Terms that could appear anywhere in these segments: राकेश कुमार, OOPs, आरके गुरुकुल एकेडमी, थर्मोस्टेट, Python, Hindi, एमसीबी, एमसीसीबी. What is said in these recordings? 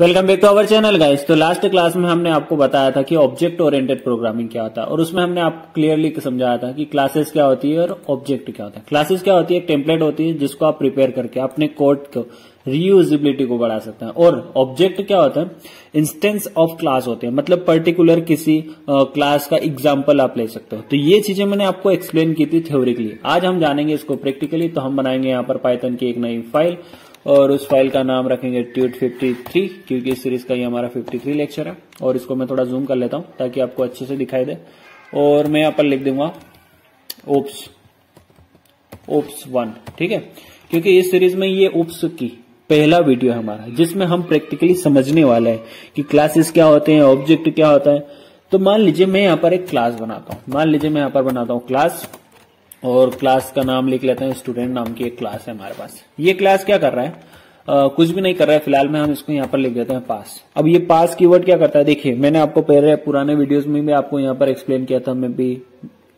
Welcome back to our channel guys. तो last class में हमने आपको बताया था कि ऑब्जेक्ट ओरिएंटेड प्रोग्रामिंग क्या होता है, और उसमें हमने आपको क्लियरली समझाया था कि क्लासेस क्या होती है और ऑब्जेक्ट क्या होता है। क्लासेस क्या होती है, टेम्पलेट होती है जिसको आप प्रिपेयर करके अपने कोड को रीयूजिबिलिटी को बढ़ा सकते हैं। और ऑब्जेक्ट क्या होता है, इंस्टेंस ऑफ क्लास होते हैं, मतलब पर्टिकुलर किसी क्लास का एग्जाम्पल आप ले सकते हो। तो ये चीजें मैंने आपको एक्सप्लेन की थी थ्योरिकली, आज हम जानेंगे इसको प्रैक्टिकली। तो हम बनाएंगे यहाँ पर पाइथन की एक नई फाइल और उस फाइल का नाम रखेंगे Tude 53, क्योंकि इस सीरीज का ये हमारा 53 लेक्चर है। और इसको मैं थोड़ा जूम कर लेता हूं ताकि आपको अच्छे से दिखाई दे। और मैं यहाँ पर लिख दूंगा OOPs 1, ठीक है, क्योंकि इस सीरीज में ये OOPs की पहला वीडियो है हमारा, जिसमें हम प्रैक्टिकली समझने वाले हैं कि क्लासेस क्या होते हैं, ऑब्जेक्ट क्या होता है। तो मान लीजिए मैं यहाँ पर एक क्लास बनाता हूँ, क्लास, और क्लास का नाम लिख लेते हैं स्टूडेंट नाम की एक क्लास है हमारे पास। ये क्लास क्या कर रहा है, कुछ भी नहीं कर रहा है फिलहाल में। हम इसको यहाँ पर लिख देते हैं पास। अब ये पास कीवर्ड क्या करता है, देखिए मैंने आपको पहले पुराने वीडियोस में भी आपको यहाँ पर एक्सप्लेन किया था, मैं भी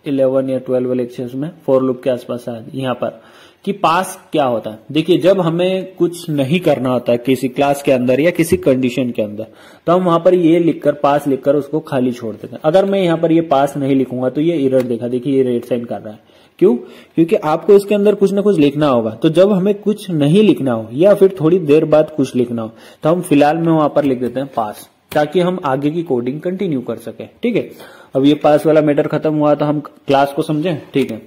11 या 12 लेक्चर्स में फॉर लूप के आसपास यहाँ पर, कि पास क्या होता है। देखिए जब हमें कुछ नहीं करना होता है किसी क्लास के अंदर या किसी कंडीशन के अंदर, तो हम वहां पर ये लिखकर पास लिखकर उसको खाली छोड़ देते हैं। अगर मैं यहाँ पर ये पास नहीं लिखूंगा तो ये एरर देखा, देखिए ये रेड साइन कर रहा है। क्यों? क्योंकि आपको इसके अंदर कुछ ना कुछ लिखना होगा। तो जब हमें कुछ नहीं लिखना हो या फिर थोड़ी देर बाद कुछ लिखना हो, तो हम फिलहाल में वहां पर लिख देते हैं पास, ताकि हम आगे की कोडिंग कंटिन्यू कर सके। ठीक है, अब ये पास वाला मैटर खत्म हुआ तो हम क्लास को समझें। ठीक है,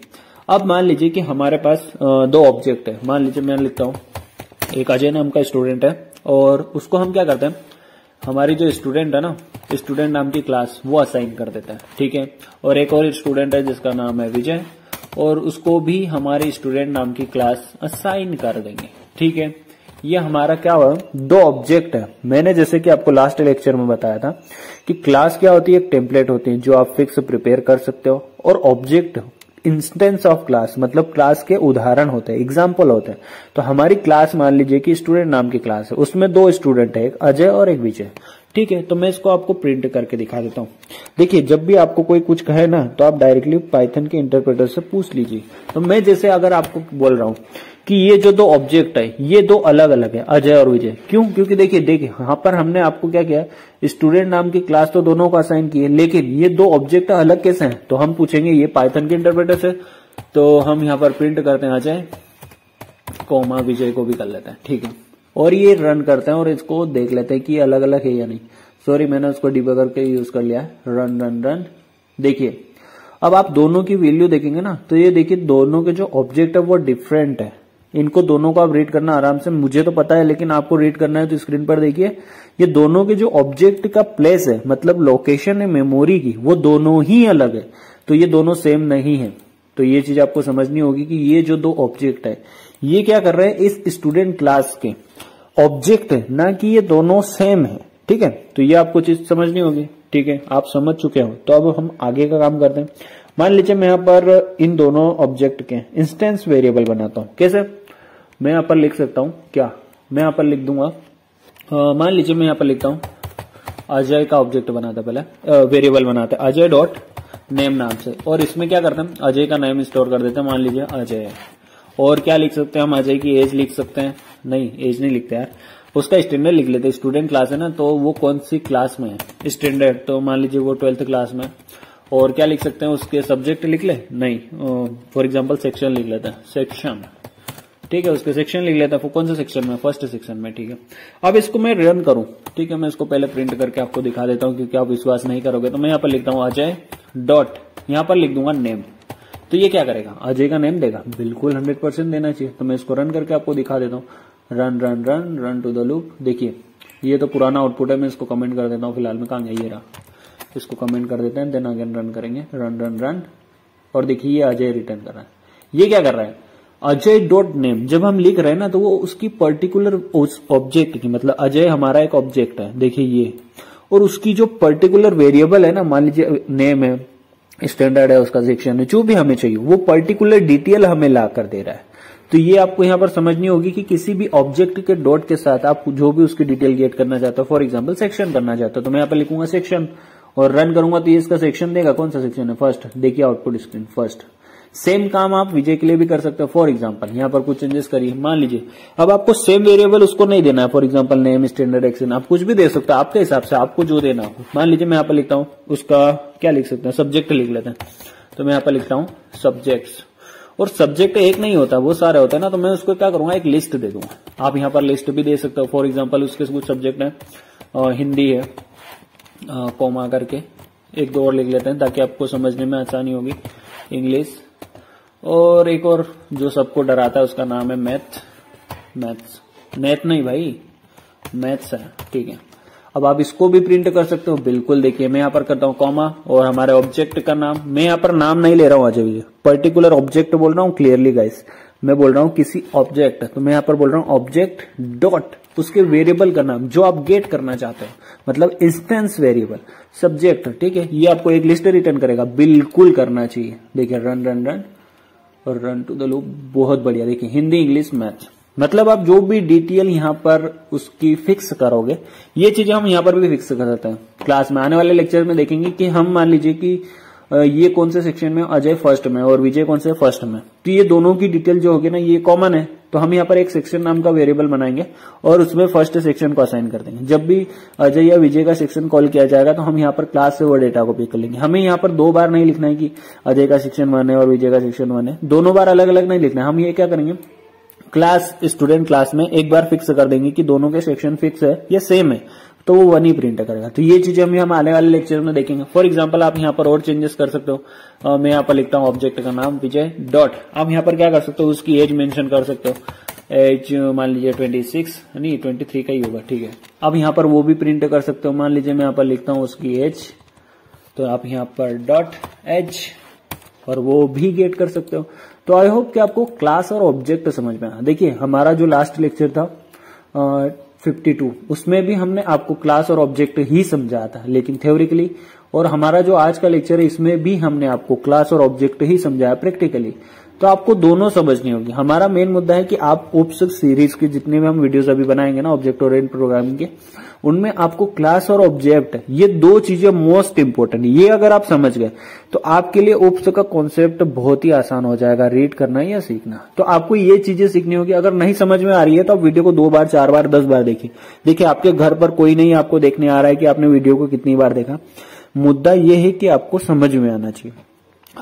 अब मान लीजिए कि हमारे पास दो ऑब्जेक्ट है। मान लीजिए मैं लिखता हूँ, एक अजय नाम का स्टूडेंट है, और उसको हम क्या करते हैं, हमारी जो स्टूडेंट है ना, स्टूडेंट नाम की क्लास वो असाइन कर देता है। ठीक है, और एक और स्टूडेंट है जिसका नाम है विजय, और उसको भी हमारे स्टूडेंट नाम की क्लास असाइन कर देंगे। ठीक है, ये हमारा क्या हुआ, दो ऑब्जेक्ट है। मैंने जैसे कि आपको लास्ट लेक्चर में बताया था कि क्लास क्या होती है, एक टेम्पलेट होती है जो आप फिक्स प्रिपेयर कर सकते हो, और ऑब्जेक्ट इंस्टेंस ऑफ क्लास, मतलब क्लास के उदाहरण होते हैं, एग्जाम्पल होते हैं। तो हमारी क्लास मान लीजिए कि स्टूडेंट नाम की क्लास है, उसमें दो स्टूडेंट है, एक अजय और एक विजय। ठीक है, तो मैं इसको आपको प्रिंट करके दिखा देता हूँ। देखिए जब भी आपको कोई कुछ कहे ना, तो आप डायरेक्टली पाइथन के इंटरप्रेटर से पूछ लीजिए। तो मैं जैसे अगर आपको बोल रहा हूँ कि ये जो दो ऑब्जेक्ट है ये दो अलग अलग है, अजय और विजय। क्यों? क्योंकि देखिए यहाँ पर हमने आपको क्या किया, स्टूडेंट नाम की क्लास तो दोनों को असाइन की है, लेकिन ये दो ऑब्जेक्ट अलग कैसे हैं। तो हम पूछेंगे ये पाइथन के इंटरप्रेटर से। तो हम यहाँ पर प्रिंट करते हैं अजय कोमा विजय को भी कर लेते हैं। ठीक है, और ये रन करते हैं और इसको देख लेते हैं कि अलग अलग है या नहीं। सॉरी, मैंने उसको डिबगर के यूज कर लिया है। रन रन रन, देखिए अब आप दोनों की वैल्यू देखेंगे ना, तो ये देखिए दोनों के जो ऑब्जेक्ट है वो डिफरेंट है। इनको दोनों को आप रीड करना आराम से, मुझे तो पता है लेकिन आपको रीड करना है। तो स्क्रीन पर देखिए ये दोनों के जो ऑब्जेक्ट का प्लेस है, मतलब लोकेशन है मेमोरी की, वो दोनों ही अलग है। तो ये दोनों सेम नहीं है। तो ये चीज आपको समझनी होगी कि ये जो दो ऑब्जेक्ट है ये क्या कर रहे हैं, इस स्टूडेंट क्लास के ऑब्जेक्ट है, ना कि ये दोनों सेम है। ठीक है, तो ये आपको चीज समझनी होगी। ठीक है, आप समझ चुके हो। तो अब हम आगे का काम करते हैं। मान लीजिए मैं यहाँ पर इन दोनों ऑब्जेक्ट के इंस्टेंस वेरिएबल बनाता हूँ। कैसे, मैं यहाँ पर लिख सकता हूँ क्या, मैं यहाँ पर लिख दूंगा, मान लीजिए मैं यहाँ पर लिखता हूँ अजय का ऑब्जेक्ट बनाता, पहले वेरिएबल बनाते हैं अजय डॉट नेम नाम से, और इसमें क्या करते हैं अजय का नेम स्टोर कर देते हैं। मान लीजिए अजय, और क्या लिख सकते हैं हम, अजय की एज लिख सकते हैं, नहीं एज नहीं लिखते यार, उसका स्टैंडर्ड लिख लेते हैं। स्टूडेंट क्लास है ना, तो वो कौन सी क्लास में है, स्टैंडर्ड, तो मान लीजिए वो 12th क्लास में। और क्या लिख सकते हैं, उसके सब्जेक्ट लिख ले, नहीं, फॉर एग्जांपल सेक्शन लिख लेते हैं, सेक्शन। ठीक है, उसके सेक्शन लिख लेता है, कौन से सेक्शन में, फर्स्ट सेक्शन में। ठीक है, अब इसको मैं रन करूं। ठीक है, मैं इसको पहले प्रिंट करके आपको दिखा देता हूं क्योंकि आप विश्वास नहीं करोगे। तो मैं यहाँ पर लिखता हूँ अजय डॉट, यहाँ पर लिख दूंगा नेम। तो ये क्या करेगा, अजय का नेम देगा, बिल्कुल 100% देना चाहिए। तो मैं इसको रन करके आपको दिखा देता हूँ। Run run run run to the loop. देखिए ये तो पुराना आउटपुट है, मैं इसको कमेंट कर देता हूँ फिलहाल में, कहाँ गया ये रहा, इसको कमेंट कर देते हैं, देन अगेन रन करेंगे। रन रन रन, और देखिए ये अजय रिटर्न कर रहा है। ये क्या कर रहा है, अजय डॉट नेम जब हम लिख रहे हैं ना, तो वो उसकी पर्टिकुलर उस ऑब्जेक्ट की, मतलब अजय हमारा एक ऑब्जेक्ट है, देखिए ये, और उसकी जो पर्टिकुलर वेरिएबल है ना, मान लीजिए नेम है, स्टैंडर्ड है, उसका सेक्शन है, जो भी हमें चाहिए वो पर्टिकुलर डिटेल हमें ला कर दे रहा है। तो ये आपको यहाँ पर समझनी होगी कि किसी भी ऑब्जेक्ट के डॉट के साथ आप जो भी उसकी डिटेल गेट करना चाहते हो, फॉर एग्जाम्पल सेक्शन करना चाहते हो, तो मैं यहाँ पर लिखूंगा सेक्शन, और रन करूंगा तो ये इसका सेक्शन देगा, कौन सा सेक्शन है, फर्स्ट। देखिए आउटपुट स्क्रीन फर्स्ट। सेम काम आप विजय के लिए भी कर सकते हो। फॉर एग्जाम्पल यहाँ पर कुछ चेंजेस करिए, मान लीजिए अब आपको सेम वेरिएबल उसको नहीं देना है, for example name standard action आप कुछ भी दे सकते हो आपके हिसाब से, आपको जो देना हो। मान लीजिए मैं यहाँ पर लिखता हूँ उसका क्या लिख सकते हैं, सब्जेक्ट लिख लेते हैं। तो मैं यहाँ पर लिखता हूँ सब्जेक्ट्स, और सब्जेक्ट एक नहीं होता वो सारे होता है ना, तो मैं उसको क्या करूंगा एक लिस्ट दे दूंगा। आप यहाँ पर लिस्ट भी दे सकते हो, फॉर एग्जाम्पल उसके कुछ सब्जेक्ट है हिंदी है कॉमा करके, एक दो और लिख लेते हैं ताकि आपको समझने में आसानी होगी, इंग्लिश, और एक और जो सबको डराता है उसका नाम है मैथ, मैथ्स मैथ नहीं भाई मैथ्स है, ठीक है। अब आप इसको भी प्रिंट कर सकते हो, बिल्कुल देखिए मैं यहाँ पर करता हूँ कॉमा और हमारे ऑब्जेक्ट का नाम, मैं यहाँ पर नाम नहीं ले रहा हूँ अजय जी, पर्टिकुलर ऑब्जेक्ट बोल रहा हूँ, क्लियरली गाइस मैं बोल रहा हूँ किसी ऑब्जेक्ट, तो मैं यहाँ पर बोल रहा हूँ ऑब्जेक्ट डॉट उसके वेरिएबल का नाम जो आप गेट करना चाहते हो, मतलब इंस्टेंस वेरिएबल सब्जेक्ट, ठीक है। ये आपको एक लिस्ट रिटर्न करेगा, बिल्कुल करना चाहिए। देखिए रन रन रन और रन टू द लूप, बहुत बढ़िया। देखिए हिंदी इंग्लिश मैथ्स, मतलब आप जो भी डिटेल यहाँ पर उसकी फिक्स करोगे, ये चीजें हम यहाँ पर भी फिक्स कर सकते हैं। क्लास में आने वाले लेक्चर में देखेंगे कि हम मान लीजिए कि ये कौन से सेक्शन में, अजय फर्स्ट में और विजय कौन से फर्स्ट में, तो ये दोनों की डिटेल जो होगी ना ये कॉमन है, तो हम यहाँ पर एक सेक्शन नाम का वेरिएबल बनाएंगे और उसमें फर्स्ट सेक्शन को असाइन कर देंगे। जब भी अजय या विजय का सेक्शन कॉल किया जाएगा तो हम यहाँ पर क्लास से वो डेटा को पिक कर लेंगे। हमें यहाँ पर दो बार नहीं लिखना है कि अजय का सेक्शन 1 है और विजय का सेक्शन 1 है, दोनों बार अलग अलग नहीं लिखना है। हम ये क्या करेंगे क्लास स्टूडेंट क्लास में एक बार फिक्स कर देंगे कि दोनों के सेक्शन फिक्स है या सेम है, तो वो 1 ही प्रिंट करेगा। तो ये चीजें हम आने वाले लेक्चर में देखेंगे। फॉर एग्जांपल आप यहाँ पर और चेंजेस कर सकते हो। मैं यहाँ पर लिखता हूँ ऑब्जेक्ट का नाम विजय डॉट, आप यहाँ पर क्या कर सकते हो उसकी एज मेंशन कर सकते हो, एज मान लीजिए 26 नहीं 23 का ही होगा, ठीक है। अब यहाँ पर वो भी प्रिंट कर सकते हो, मान लीजिए मैं यहाँ पर लिखता हूँ उसकी एज, तो आप यहाँ पर डॉट एज और वो भी गेट कर सकते हो। तो आई होप कि आपको क्लास और ऑब्जेक्ट समझ में आया। देखिए हमारा जो लास्ट लेक्चर था 52, उसमें भी हमने आपको क्लास और ऑब्जेक्ट ही समझाया था लेकिन थ्योरिकली, और हमारा जो आज का लेक्चर है इसमें भी हमने आपको क्लास और ऑब्जेक्ट ही समझाया प्रैक्टिकली, तो आपको दोनों समझनी होगी। हमारा मेन मुद्दा है कि आप ओप्स सीरीज के जितने भी हम वीडियोस अभी बनाएंगे ना ऑब्जेक्ट ओरिएंटेड प्रोग्रामिंग के, उनमें आपको क्लास और ऑब्जेक्ट ये दो चीजें मोस्ट इंपोर्टेंट, ये अगर आप समझ गए तो आपके लिए ओप्स का कॉन्सेप्ट बहुत ही आसान हो जाएगा रीड करना या सीखना। तो आपको ये चीजें सीखनी होगी। अगर नहीं समझ में आ रही है तो आप वीडियो को 2 बार 4 बार 10 बार देखिए। देखिए आपके घर पर कोई नहीं आपको देखने आ रहा है कि आपने वीडियो को कितनी बार देखा, मुद्दा ये है कि आपको समझ में आना चाहिए।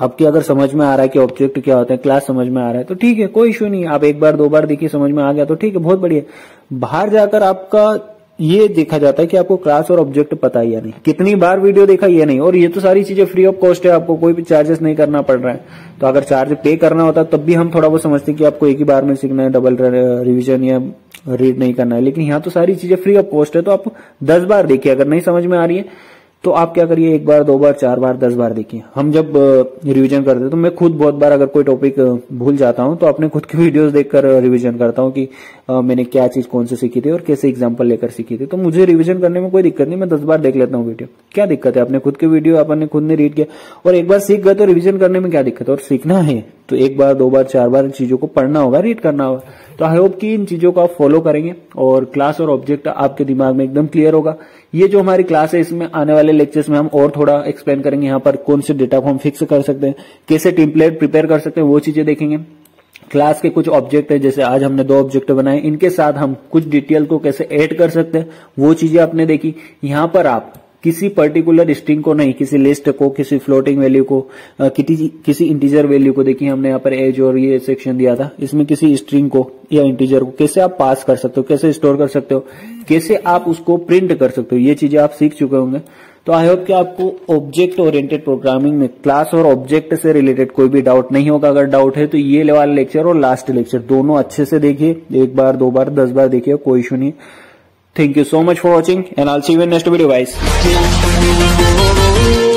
आपके अगर समझ में आ रहा है कि ऑब्जेक्ट क्या होता है, क्लास समझ में आ रहा है तो ठीक है, कोई इश्यू नहीं, आप 1 बार 2 बार देखिए, समझ में आ गया तो ठीक है, बहुत बढ़िया। बाहर जाकर आपका ये देखा जाता है कि आपको क्लास और ऑब्जेक्ट पता है या नहीं, कितनी बार वीडियो देखा ये नहीं, और ये तो सारी चीजें फ्री ऑफ कॉस्ट है, आपको कोई भी चार्जेस नहीं करना पड़ रहा है। तो अगर चार्ज पे करना होता तब भी हम थोड़ा बहुत समझते हैं कि आपको एक ही बार में सीखना है, डबल रिविजन या रीड नहीं करना है, लेकिन यहाँ तो सारी चीजें फ्री ऑफ कॉस्ट है। तो आप 10 बार देखिए, अगर नहीं समझ में आ रही है तो आप क्या करिए 1 बार 2 बार 4 बार 10 बार देखिए। हम जब रिवीजन करते हैं तो मैं खुद बहुत बार अगर कोई टॉपिक भूल जाता हूं तो अपने खुद की वीडियोस देखकर रिवीजन करता हूं कि मैंने क्या चीज कौन से सीखी थी और कैसे एग्जांपल लेकर सीखी थी, तो मुझे रिवीजन करने में कोई दिक्कत नहीं, मैं 10 बार देख लेता हूं वीडियो, क्या दिक्कत है। अपने खुद की वीडियो अपन ने खुद ने रीड किया और 1 बार सीख गए तो रिविजन करने में क्या दिक्कत है, और सीखना है तो 1 बार 2 बार 4 बार चीजों को पढ़ना होगा, रीड करना होगा। तो आई होप कि इन चीजों को आप फॉलो करेंगे और क्लास और ऑब्जेक्ट आपके दिमाग में एकदम क्लियर होगा। ये जो हमारी क्लास है इसमें आने वाले लेक्चर्स में हम और थोड़ा एक्सप्लेन करेंगे, यहाँ पर कौन से डेटा को हम फिक्स कर सकते हैं, कैसे टेम्पलेट प्रिपेयर कर सकते हैं, वो चीजें देखेंगे। क्लास के कुछ ऑब्जेक्ट है, जैसे आज हमने 2 ऑब्जेक्ट बनाए, इनके साथ हम कुछ डिटेल को कैसे ऐड कर सकते हैं वो चीजें आपने देखी। यहाँ पर आप किसी पर्टिकुलर स्ट्रिंग को नहीं, किसी लिस्ट को, किसी फ्लोटिंग वैल्यू को, किसी इंटीजर वैल्यू को, देखिए हमने यहाँ पर एज और ये सेक्शन दिया था, इसमें किसी स्ट्रिंग को या इंटीजर को कैसे आप पास कर सकते हो, कैसे स्टोर कर सकते हो, कैसे आप उसको प्रिंट कर सकते हो, ये चीजें आप सीख चुके होंगे। तो आई होप कि आपको ऑब्जेक्ट ओरिएंटेड प्रोग्रामिंग में क्लास और ऑब्जेक्ट से रिलेटेड कोई भी डाउट नहीं होगा। अगर डाउट है तो ये वाला लेक्चर और लास्ट लेक्चर दोनों अच्छे से देखिए, 1 बार 2 बार 10 बार देखिए, कोई इश्यू नहीं। Thank you so much for watching and I'll see you in next video guys.